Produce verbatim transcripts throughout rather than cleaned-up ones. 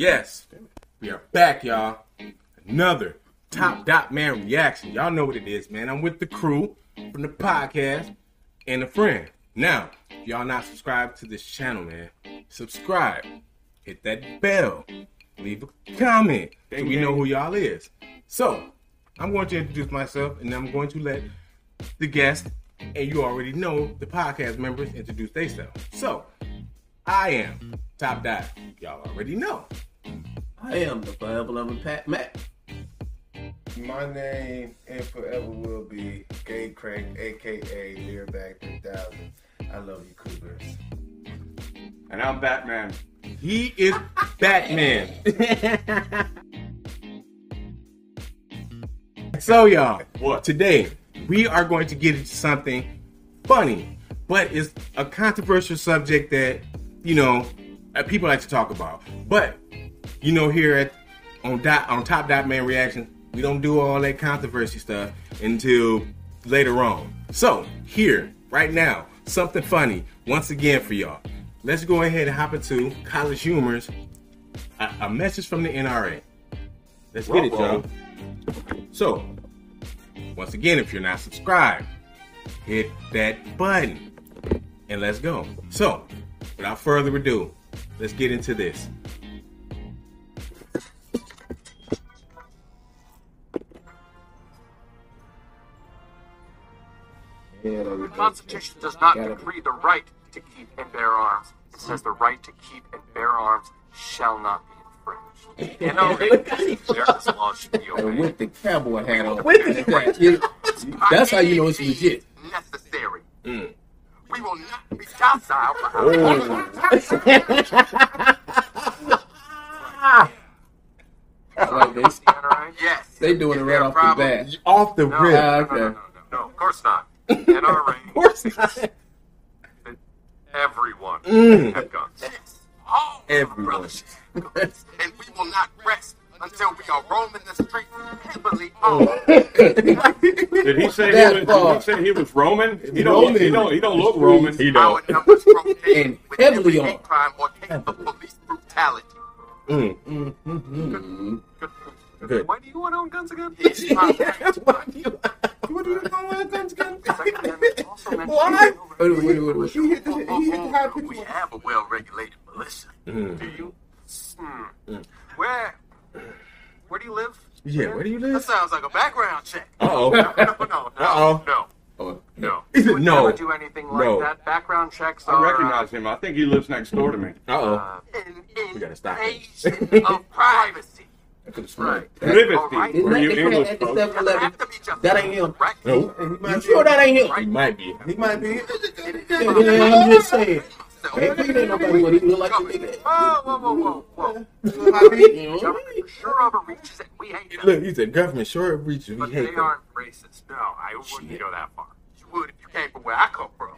Yes, we are back, y'all. Another Topdottmann reaction. Y'all know what it is, man. I'm with the crew from the podcast and a friend. Now, if y'all not subscribed to this channel, man, subscribe. Hit that bell. Leave a comment so we know who y'all is. So, I'm going to introduce myself, and I'm going to let the guest, and you already know, the podcast members introduce themselves. So, I am Top Dot. Y'all already know. I am the forever loving Pat Mack. My name and forever will be Gabe Crank, a k a. Nearback three thousand. I love you, Cougars. And I'm Batman. He is Batman. So, y'all, what? Today we are going to get into something funny, but it's a controversial subject that, you know, people like to talk about. But, you know, here at on dot, on Topdottmann Reactions, we don't do all that controversy stuff until later on. So, here, right now, something funny once again for y'all. Let's go ahead and hop into College Humor's a, a message from the N R A. Let's get it, y'all. So, once again, if you're not subscribed, hit that button and let's go. So, without further ado, let's get into this. The Constitution does not decree the right to keep and bear arms. It says the right to keep and bear arms shall not be infringed. You know, this law should be obeyed. And with the cowboy hat on, the right to, that's how you know it's legit. Necessary. Mm. We will not be docile for our oh. Like they, yes. They doing it right off problem? The bat. Off the no, rip. No, okay. no, no, no, no, of course not. N R A. Of course not. Everyone mm. have guns. Yes. All everyone. And we will not rest until we are roaming the streets heavily armed. Oh. Did he say he, was, did he say he was Roman? He don't, he don't, he don't look Roman. He don't. Our numbers and with heavily every hate crime or case of police brutality. Mm. Mm. Mm. Good. Good. Good. Good. Why do you want to own guns again? Yes. Yes. Why do you What do you want to own guns again? Why? Wait, wait, wait, wait. He hit the, he hit the high pitch. We have a well-regulated militia. Mm. Do you? Mm. Mm. Where? Where do you live? Yeah, where do you live? That sounds like a background check. Uh-oh. No, no, no, no, no. Oh. No. He would no. never do anything like no. that. Background checks are... I recognize him. I think he lives next door to me. Uh-oh. Uh, in we gotta stop him. Of privacy. Right. Privacy. Right. Were you English, folks? That ain't him. Right. No. You sure that ain't him? He might be. He might be. I'm just saying. Hey, ain't nobody what he look like to think. Whoa, whoa, whoa, whoa, whoa. I mean, government sure overreaches and we hate them. Look, he said government sure overreaches and we hate them. But they aren't racist. No, I wouldn't go that far. You would if you came from where I come from.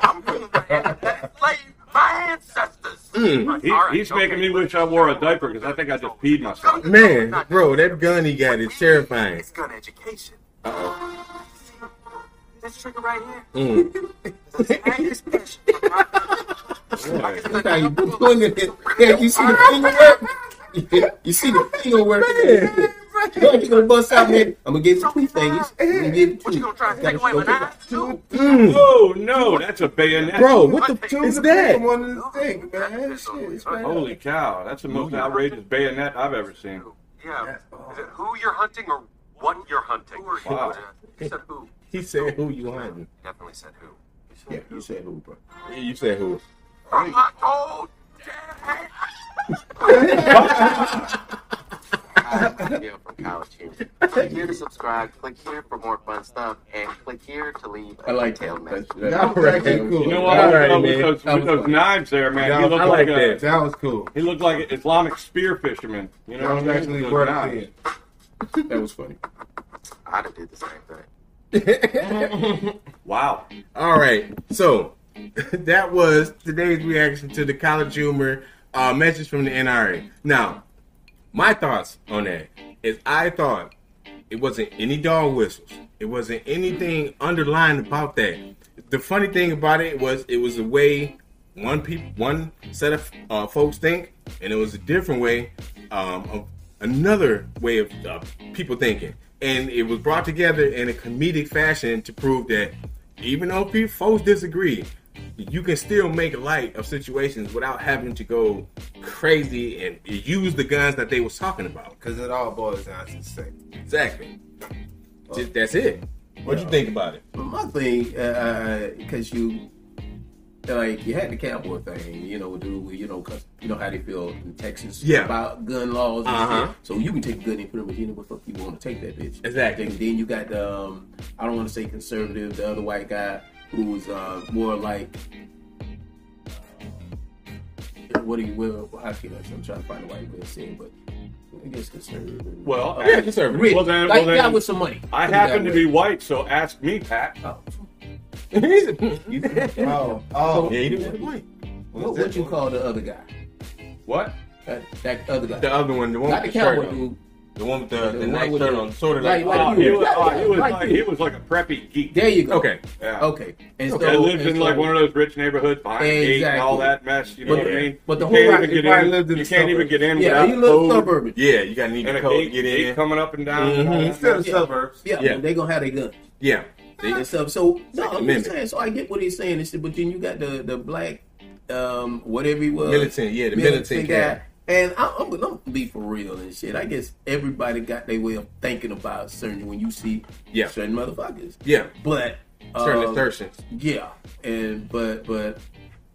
I'm going to slave my ancestors. Mm. Right. He, right, he's making me wish I wore a diaper because I think I just peed myself. Man, bro, that gun he got is terrifying. It's gun education. Uh-oh. This trigger right here. Mm. You see the finger work? You see the finger work? You gonna bust out, man? I'm gonna get two fingers. What you gonna try to take away with that? Oh no, that's a bayonet. Bro, what the two is that? Holy cow, that's the most outrageous bayonet I've ever seen. Yeah. Is it who you're hunting or what you're hunting? Wow. You said who? He said who you hunting. Definitely said who. You said yeah, who? You said who, bro. Yeah, you said who. I'm not old. I'm here from College Humor. Click here to subscribe. Click here for more fun stuff. And click here to leave a like detailed message. That was actually cool. You know what? All right, with those, with those knives there, man. That he looked I like, like that. A, that was cool. He looked like an Islamic spear fisherman. You know that was actually worth it. That was funny. I'd have did the same thing. Wow. All right. So that was today's reaction to the College Humor uh, message from the N R A. Now, my thoughts on that is I thought it wasn't any dog whistles. It wasn't anything underlying about that. The funny thing about it was it was a way one people, one set of uh, folks think, and it was a different way um, of another way of uh, people thinking, and it was brought together in a comedic fashion to prove that even though people folks disagree, you can still make light of situations without having to go crazy and use the guns that they was talking about. Because it all boils down to the same. Exactly. Well, Just, that's it. What'd you, know, you think about it? My thing, because uh, you, like, you had the cowboy thing, you know, dude, you know, cause you know how they feel in Texas yeah. about gun laws and uh-huh. shit. So you can take a gun and put it in anywhere the fuck you want to take that bitch. Exactly. And then you got the, um, I don't want to say conservative, the other white guy, who was uh, more like, what do you, well, I feel like I'm trying to find a white way of saying, but I guess conservative. Well, uh, yeah, conservative. Well, then, like, well, then, guy with some money. I happen to be white, so ask me, Pat. Oh, oh, oh. Yeah, he didn't have money. What would you call the other guy? What? That, that other guy. The other one, the one Not with the, the shirt on. The one with the, the, the nice shirt on, sort of like, like, like oh, he, was, yeah, oh, he, was like, like he was like a preppy geek. There you go. Okay. Yeah. Okay. And okay. So, and lived and in so, like one of those rich neighborhoods behind exactly. eight and all that mess. You know but, what I mean? But the you whole can't even get in. Lived in. You can't suburbs. even get in. Yeah, he lived suburban. Yeah, you gotta need and a code to get in. Coming up and down mm-hmm. instead of yeah. suburbs. Yeah, yeah. I mean, they gonna have their guns. Yeah. They and stuff. So no, I'm just saying. So I get what he's saying. But then you got the the black, um, whatever he was, militant. Yeah, the militant guy. And I'm, I'm, I'm gonna be for real and shit. I guess everybody got their way of thinking about certain when you see yeah. certain motherfuckers. Yeah. But um, certain assertions. Yeah. And but but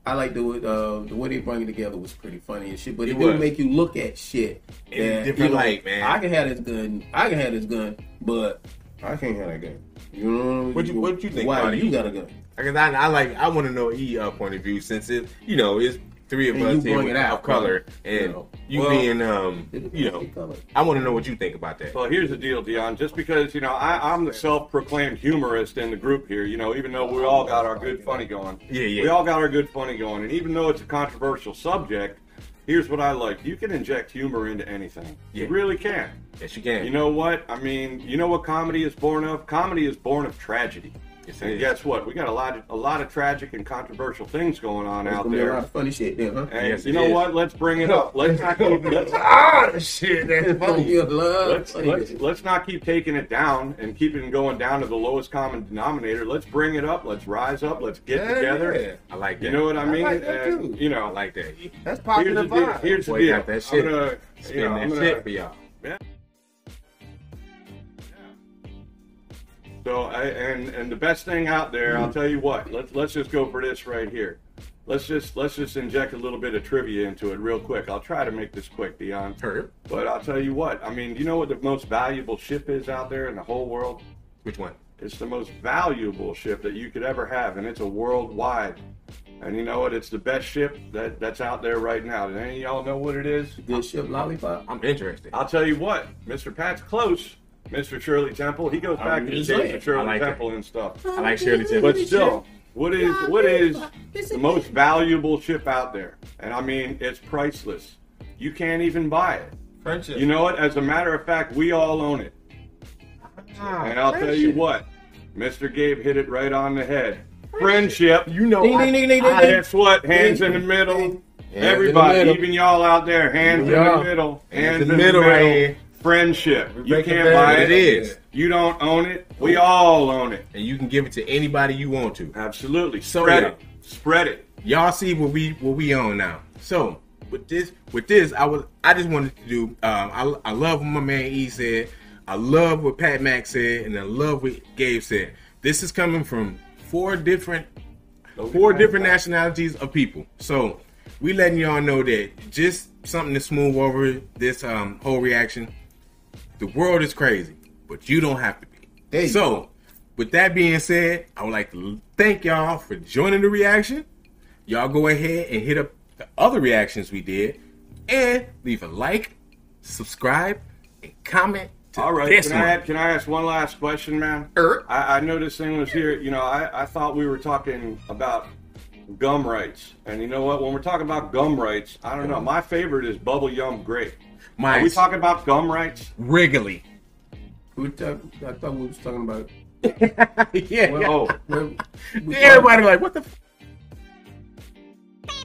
I like the uh, the way they bring it together was pretty funny and shit. But it, it do make you look at shit that, in a different you know, light, man. I can have this gun. I can have this gun, but I can't have that gun. You know what you what you think? Why you got a gun? Because I, I like I want to know E uh, point of view since it you know it's. Three of and us here with out, color, and you, know, you well, being, um, you know, I want to know what you think about that. Well, here's the deal, Dion. Just because, you know, I, I'm the self-proclaimed humorist in the group here, you know, even though we all got our good funny going. Yeah, yeah. We all got our good funny going, and even though it's a controversial subject, here's what I like. You can inject humor into anything. Yeah. You really can. Yes, you can. You know what? I mean, you know what comedy is born of? Comedy is born of tragedy. Yes, and guess what? We got a lot of a lot of tragic and controversial things going on out there. A lot of funny shit there, huh? And yes, you know is. what? Let's bring it up. Let's not keep ah the shit that's funny. Let's, let's, let's not keep taking it down and keep it going down to the lowest common denominator. Let's bring it up. Let's rise up. Let's get yeah, together. Yeah. I like that. You know what I mean? I like that too. And, you know, I like that. That's popular vibe. Here's the deal. Here's the deal. I'm gonna spin you know, that I'm gonna, shit for y'all. Yeah. So I, and and the best thing out there, I'll tell you what. Let's let's just go for this right here. Let's just let's just inject a little bit of trivia into it real quick. I'll try to make this quick, Dion. Sure. But I'll tell you what. I mean, you know what the most valuable ship is out there in the whole world? Which one? It's the most valuable ship that you could ever have, and it's a worldwide. And you know what? It's the best ship that that's out there right now. Do any of y'all know what it is? The good ship, Lollipop. I'm interested. I'll tell you what, Mister Pat's close. Mister Shirley Temple, he goes back um, to the days of Shirley like Temple that. and stuff. I like Shirley Temple. But still, what is what is the most valuable ship out there? And I mean, it's priceless. You can't even buy it. Friendship. You know what? As a matter of fact, we all own it. Ah, and I'll friendship. tell you what, Mister Gabe hit it right on the head. Friendship. You know, ding, I, ding, ding, ding, I, that's ding, what, hands ding, in the middle. Ding, ding. Everybody, the middle. even y'all out there, hands yeah. in the middle. Hands in the middle. Right. Friendship. You can't buy it. It is. You don't own it. We all own it. And you can give it to anybody you want to. Absolutely. Spread it. Spread it. Y'all see what we what we own now. So with this with this, I was I just wanted to do um I I love what my man E said. I love what Pat Mack said, and I love what Gabe said. This is coming from four different four different nationalities of people. So we letting y'all know that just something to smooth over this um whole reaction. The world is crazy, but you don't have to be. So, go. with that being said, I would like to thank y'all for joining the reaction. Y'all go ahead and hit up the other reactions we did, and leave a like, subscribe, and comment. To All right, this can one. I add, can I ask one last question, man? Er, I, I noticed thing was here. You know, I, I thought we were talking about gum rights, and you know what? When we're talking about gum rights, I don't know. My favorite is Bubble Yum grape. My Are we talking about gum rights? Wrigley. We talk, I thought we was talking about... yeah. Well, yeah. Oh, we're, we're, yeah everybody like, what the... F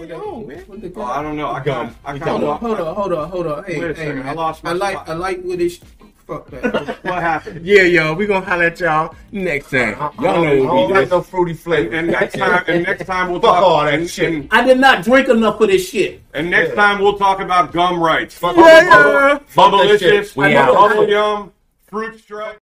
they go, man? They go? Oh, I don't know. I got. I got. Hold on, hold on, hold on, hold on. Hey, wait a second. Hey, I lost my I like, spot. I like what it's. Fuck that. What happened? Yeah, yo, we gonna holler at y'all next time. Y'all know what we do. I don't like no fruity flavor. And next time, and next time we'll talk all that shit. I did not drink enough of this shit. And next time we'll talk about gum rights. Fuck yeah. Bubblicious, Bubble Yum, Fruit Strip.